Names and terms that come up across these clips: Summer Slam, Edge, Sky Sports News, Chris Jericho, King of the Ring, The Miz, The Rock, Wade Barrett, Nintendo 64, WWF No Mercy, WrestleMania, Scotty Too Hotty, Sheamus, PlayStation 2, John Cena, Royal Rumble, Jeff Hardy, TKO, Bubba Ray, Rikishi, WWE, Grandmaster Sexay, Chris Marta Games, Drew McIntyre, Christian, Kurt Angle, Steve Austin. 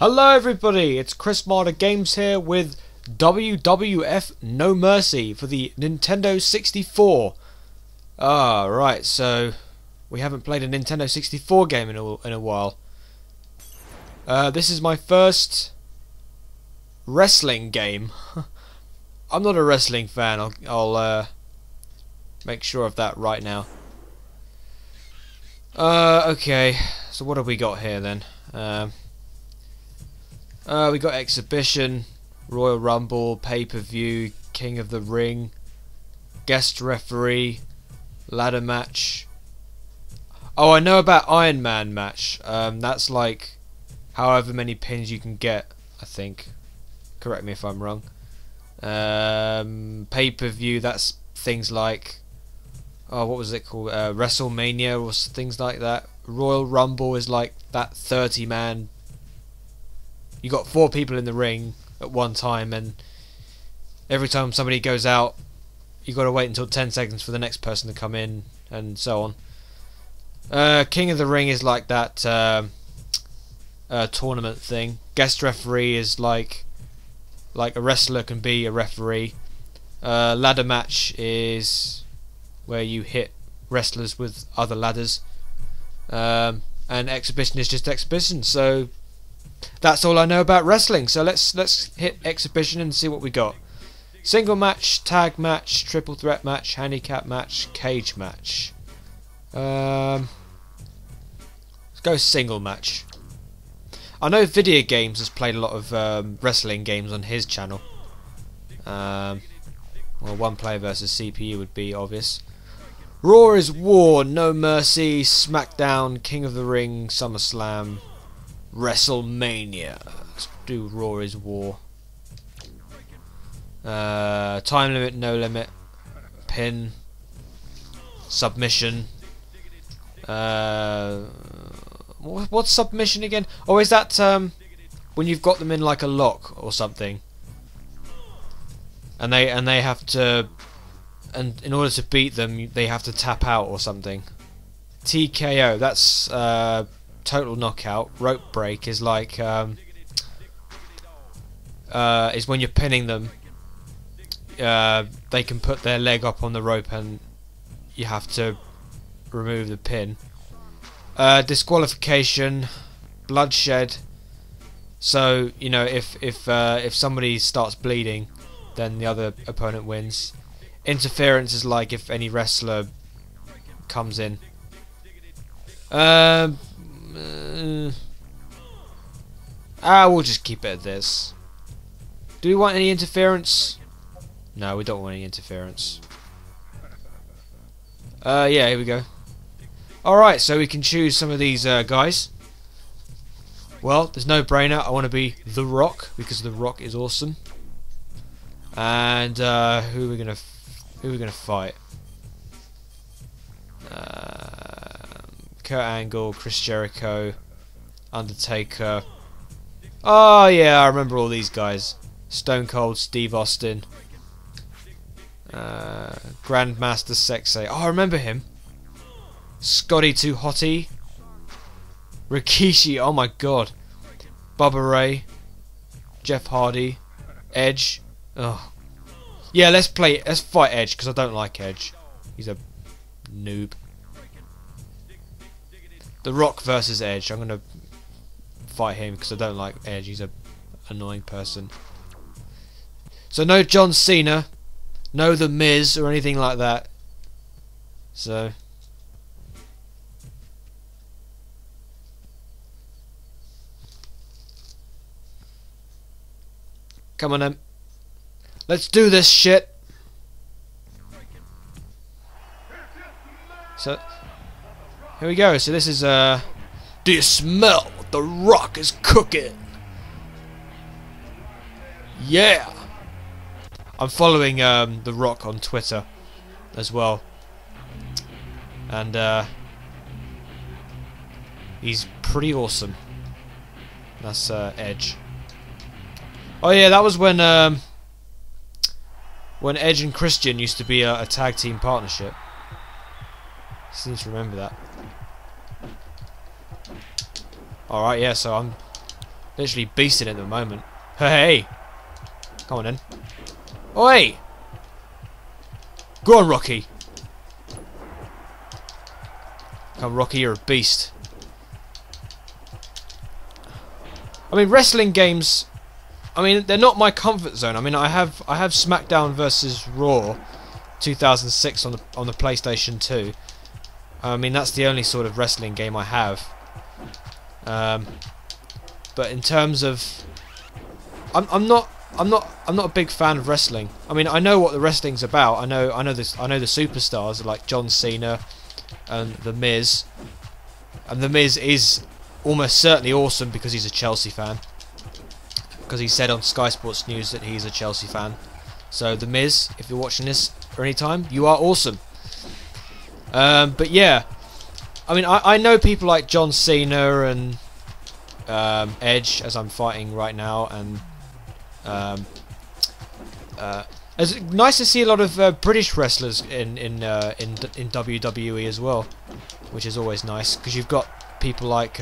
Hello everybody, it's Chris Marta Games here with WWF No Mercy for the Nintendo 64. Right, so we haven't played a Nintendo 64 game in a while. This is my first wrestling game. I'm not a wrestling fan, I'll make sure of that right now. Okay, so what have we got here then? We got Exhibition, Royal Rumble, Pay-Per-View, King of the Ring, Guest Referee, Ladder Match. Oh, I know about Iron Man Match. That's like however many pins you can get, I think. Correct me if I'm wrong. Pay-Per-View, that's things like... oh, what was it called? WrestleMania or things like that. Royal Rumble is like that 30-man... you got 4 people in the ring at one time, and every time somebody goes out, you got to wait until 10 seconds for the next person to come in, and so on. King of the Ring is like that tournament thing. Guest referee is like a wrestler can be a referee. Ladder match is where you hit wrestlers with other ladders, and exhibition is just exhibition. So that's all I know about wrestling, so let's hit exhibition and see what we got. Single match, tag match, triple threat match, handicap match, cage match. Let's go single match. I know Video Games has played a lot of wrestling games on his channel. Well, one player versus CPU would be obvious. Raw is War, No Mercy, SmackDown, King of the Ring, Summer Slam, WrestleMania. Let's do Raw is War. Time limit, no limit. Pin. Submission. What's submission again? Oh, is that when you've got them in like a lock or something, and they have to, and in order to beat them, they have to tap out or something. TKO. That's total knockout. Rope break is like is when you're pinning them, they can put their leg up on the rope and you have to remove the pin. Disqualification, bloodshed. So you know, if somebody starts bleeding, then the other opponent wins. Interference is like if any wrestler comes in. We'll just keep it at this. Do we want any interference? No, we don't want any interference. Yeah, here we go. Alright, so we can choose some of these guys. Well, there's no brainer. I want to be The Rock, because The Rock is awesome. And who are we gonna fight? Kurt Angle, Chris Jericho, Undertaker. Oh yeah, I remember all these guys. Stone Cold, Steve Austin, Grandmaster Sexay. Oh, I remember him. Scotty Too Hotty, Rikishi. Oh my God. Bubba Ray, Jeff Hardy, Edge. Oh yeah, let's fight Edge, because I don't like Edge. He's a noob. The Rock versus Edge. I'm gonna fight him because I don't like Edge. He's a annoying person. So no John Cena, no The Miz or anything like that. So come on then, let's do this shit. So. Here we go, so this is, do you smell what The Rock is cooking? Yeah! I'm following, The Rock on Twitter as well. And, he's pretty awesome. That's, Edge. Oh yeah, that was when Edge and Christian used to be a tag team partnership. I seem to remember that. Alright, yeah, so I'm Literally beasted at the moment. Hey! Come on in. Oi! Go on, Rocky! Come on, Rocky, you're a beast. I mean, wrestling games, I mean, they're not my comfort zone. I mean, I have SmackDown vs Raw 2006 on the PlayStation 2. I mean, that's the only sort of wrestling game I have. But in terms of, I'm not a big fan of wrestling. I mean, I know what the wrestling's about. I know the superstars like John Cena and The Miz. And The Miz is almost certainly awesome because he's a Chelsea fan. Because he said on Sky Sports News that he's a Chelsea fan. So The Miz, if you're watching this or any time, you are awesome. But yeah, I mean, I know people like John Cena and Edge, as I'm fighting right now, and it's nice to see a lot of British wrestlers in WWE as well, which is always nice because you've got people like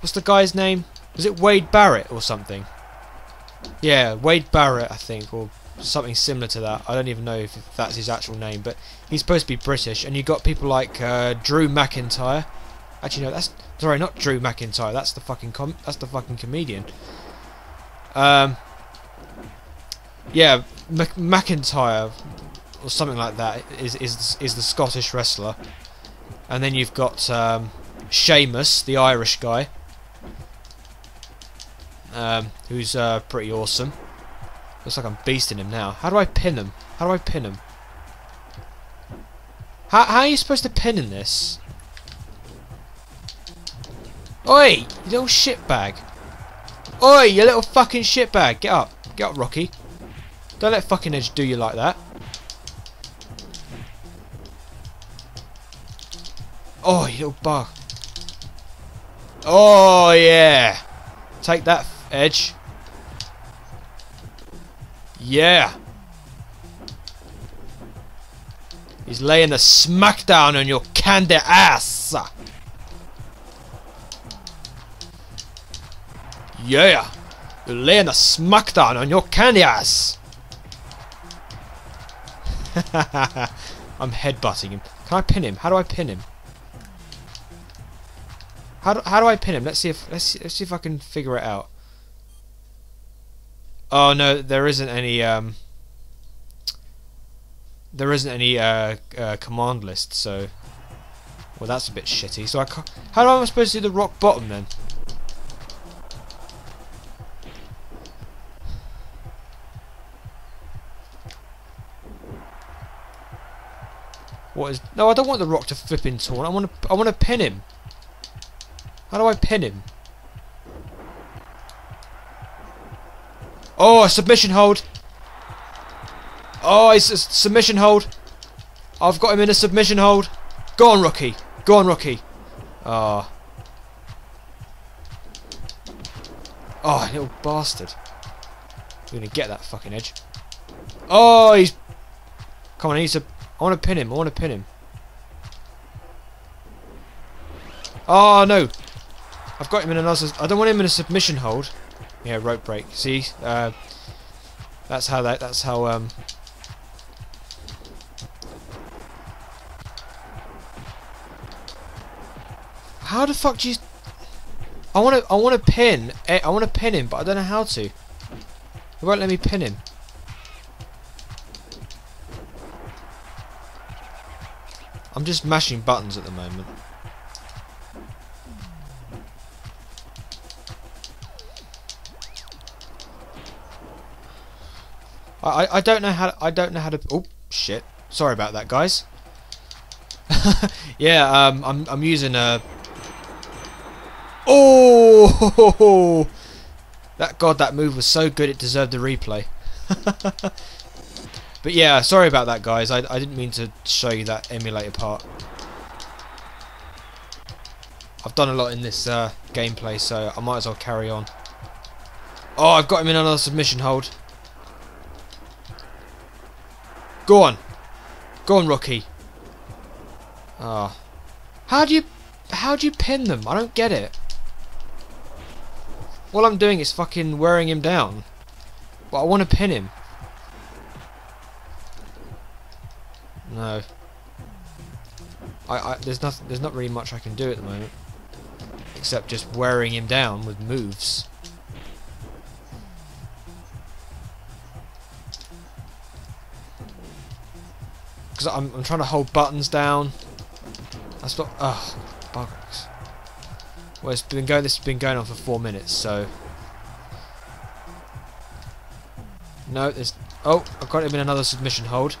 what's the guy's name? Was it Wade Barrett or something? Yeah, Wade Barrett, I think, or something similar to that. I don't even know if that's his actual name, but he's supposed to be British. And you got people like Drew McIntyre. Actually, no, that's sorry, not Drew McIntyre. That's the fucking comedian. Yeah, McIntyre or something like that is the Scottish wrestler. And then you've got Sheamus, the Irish guy, who's pretty awesome. Looks like I'm beasting him now. How do I pin him? How do I pin him? How are you supposed to pin in this? Oi! You little shitbag! Oi! You little fucking shitbag! Get up! Get up, Rocky! Don't let fucking Edge do you like that. Oh, you little bug. Oh, yeah! Take that, Edge. Yeah! He's laying the smackdown on your candy ass! Yeah! You're laying the smackdown on your candy ass! I'm headbutting him. Can I pin him? How do I pin him? How do I pin him? Let's see if I can figure it out. Oh no, there isn't any. There isn't any command list, so well that's a bit shitty. So I can't. How am I supposed to do the rock bottom then? What is? No, I don't want the rock to flip in torn. I want to pin him. How do I pin him? Oh, a submission hold! Oh, it's a submission hold! I've got him in a submission hold! Go on, Rocky! Go on, Rocky! Ah. Oh, little bastard. We're gonna get that fucking Edge. Oh, he's... Come on, I wanna pin him, I wanna pin him. Oh, no! I've got him in another... I don't want him in a submission hold. Yeah, rope break. See, that's how that. That's how. How the fuck do you? I want to pin. I want to pin him, but I don't know how to. It won't let me pin him. I'm just mashing buttons at the moment. I don't know how to. Oh shit! Sorry about that, guys. Yeah, I'm using a. Oh! That god, that move was so good it deserved a replay. But yeah, sorry about that, guys. I didn't mean to show you that emulator part. I've done a lot in this gameplay, so I might as well carry on. Oh, I've got him in another submission hold. Go on. Go on, Rocky. Ah. How do you pin them? I don't get it. All I'm doing is fucking wearing him down. But I want to pin him. No. There's not really much I can do at the moment. Except just wearing him down with moves. Because I'm trying to hold buttons down. That's what... Ugh. Buggers. Well, this has been going on for 4 minutes, so... No, there's... Oh, I've got him in another submission hold.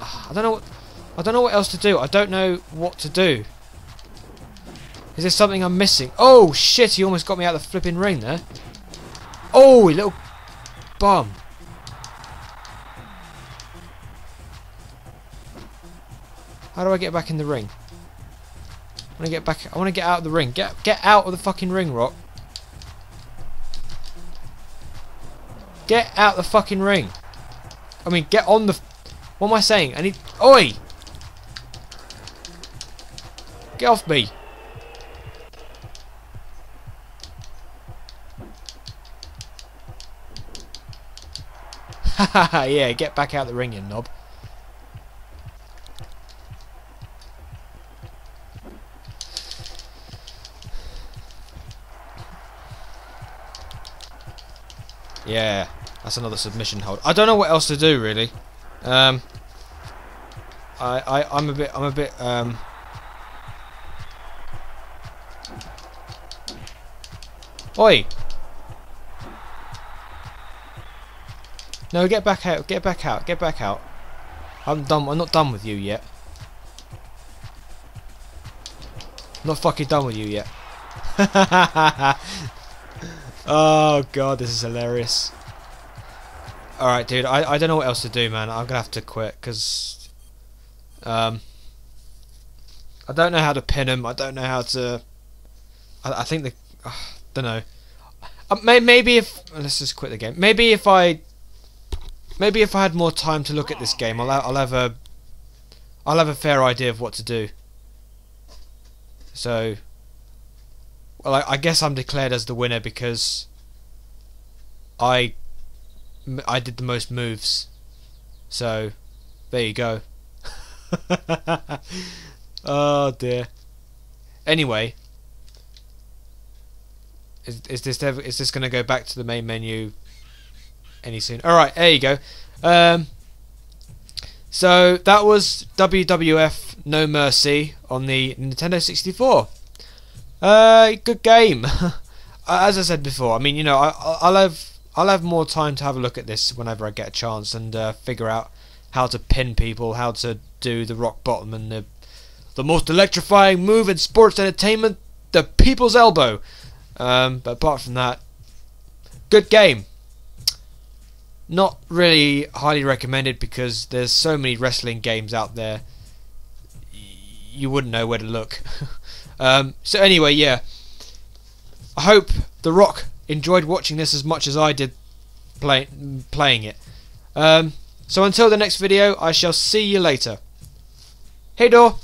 I don't know what else to do. I don't know what to do. Is there something I'm missing? Oh shit! He almost got me out of the flipping ring there. Oh, you little bum! How do I get back in the ring? I want to get back. I want to get out of the ring. Get out of the fucking ring, Rock. Get out the fucking ring. I mean, get on the. What am I saying? I need... Oi! Get off me! Haha, yeah, get back out of the ring, you knob. Yeah, that's another submission hold. I don't know what else to do, really. I'm a bit Oi! No, get back out, get back out, get back out. I'm not done with you yet. I'm not fucking done with you yet. Oh god, this is hilarious. Alright, dude, I don't know what else to do, man. I'm going to have to quit, because... I don't know how to pin him. I don't know how to... I think the... don't know. Maybe if... Let's just quit the game. Maybe if I had more time to look at this game, I'll have a fair idea of what to do. So... Well, I guess I'm declared as the winner, because... I did the most moves, so there you go. Oh dear. Anyway, is this going to go back to the main menu any soon? All right, there you go. So that was WWF No Mercy on the Nintendo 64. Good game. As I said before, I mean, you know, I'll have more time to have a look at this whenever I get a chance and figure out how to pin people, how to do the rock bottom and the most electrifying move in sports entertainment, the people's elbow. But apart from that, good game. Not really highly recommended because there's so many wrestling games out there, you wouldn't know where to look. So anyway, yeah. I hope The Rock enjoyed watching this as much as I did playing it. So until the next video, I shall see you later. Hey door!